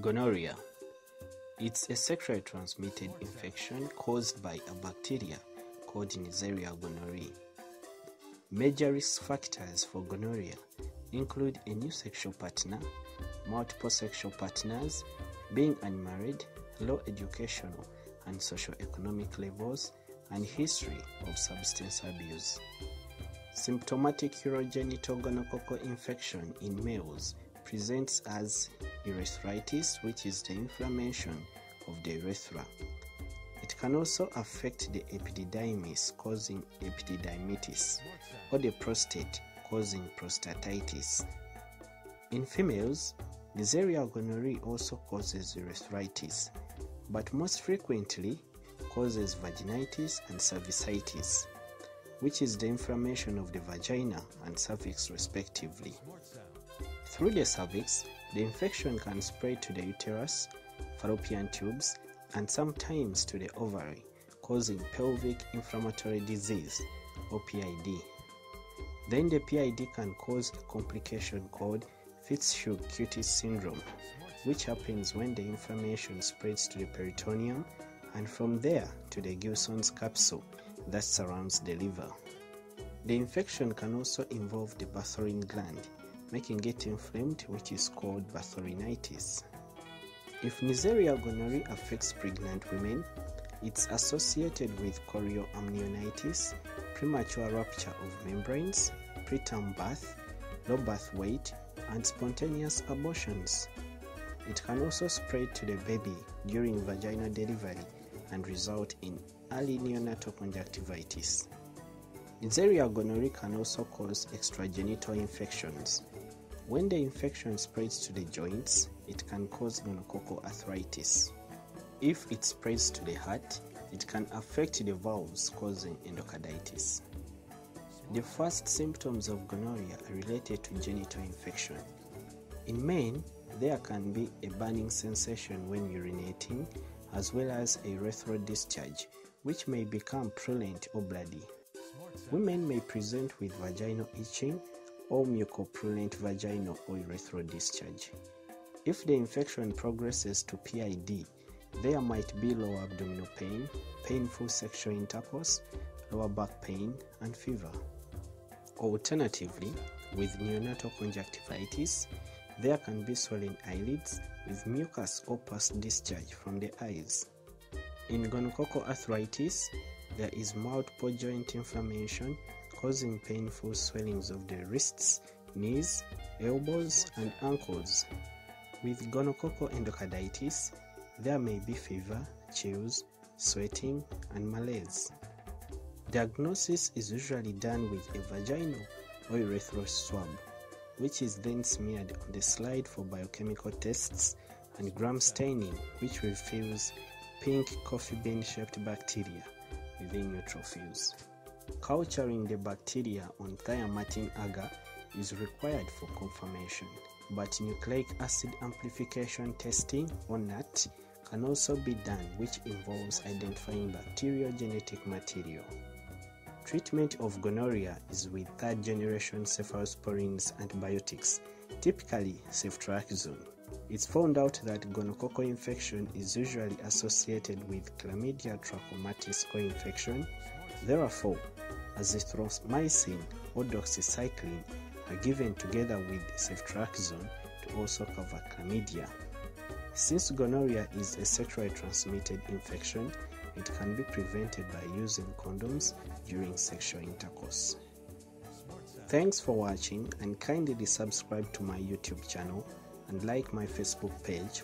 Gonorrhoea. It's a sexually transmitted infection caused by a bacteria called Neisseria gonorrhoeae. Major risk factors for gonorrhea include a new sexual partner, multiple sexual partners, being unmarried, low educational and socioeconomic levels, and history of substance abuse. Symptomatic urogenital gonococcal infection in males presents as urethritis, which is the inflammation of the urethra. It can also affect the epididymis, causing epididymitis, or the prostate, causing prostatitis. In females, Neisseria gonorrhoeae also causes urethritis, but most frequently causes vaginitis and cervicitis, which is the inflammation of the vagina and cervix respectively. Through the cervix, the infection can spread to the uterus, fallopian tubes, and sometimes to the ovary, causing pelvic inflammatory disease, or PID. Then the PID can cause a complication called Fitz-Hugh-Curtis syndrome, which happens when the inflammation spreads to the peritoneum and from there to the Glisson's capsule that surrounds the liver. The infection can also involve the Bartholin gland, making it inflamed, which is called Bartholinitis. If Neisseria gonorrhoeae affects pregnant women, it's associated with chorioamnionitis, premature rupture of membranes, preterm birth, low birth weight, and spontaneous abortions. It can also spread to the baby during vaginal delivery and result in early neonatal conjunctivitis. Neisseria gonorrhoeae can also cause extragenital infections. When the infection spreads to the joints, it can cause gonococcal arthritis. If it spreads to the heart, it can affect the valves, causing endocarditis. The first symptoms of gonorrhea are related to genital infection. In men, there can be a burning sensation when urinating, as well as a urethral discharge, which may become purulent or bloody. Women may present with vaginal itching or mucopurulent vaginal or urethral discharge. If the infection progresses to PID, there might be lower abdominal pain, painful sexual intercourse, lower back pain, and fever. Alternatively, with neonatal conjunctivitis, there can be swollen eyelids with mucus or pus discharge from the eyes. In gonococcal arthritis, there is multiple joint inflammation causing painful swellings of the wrists, knees, elbows, and ankles. With gonococcal endocarditis, there may be fever, chills, sweating, and malaise. Diagnosis is usually done with a vaginal or urethral swab, which is then smeared on the slide for biochemical tests and gram staining, which reveals pink coffee bean-shaped bacteria within neutrophils. Culturing the bacteria on Thayer-Martin agar is required for confirmation, but nucleic acid amplification testing, or NAAT, can also be done, which involves identifying bacterial genetic material. Treatment of gonorrhea is with third-generation cephalosporins antibiotics, typically ceftriaxone. It's found out that gonococcal infection is usually associated with chlamydia trachomatis co-infection. Therefore, azithromycin or doxycycline are given together with ceftriaxone to also cover chlamydia. Since gonorrhea is a sexually transmitted infection, it can be prevented by using condoms during sexual intercourse. Thanks for watching, and kindly subscribe to my YouTube channel and like my Facebook page.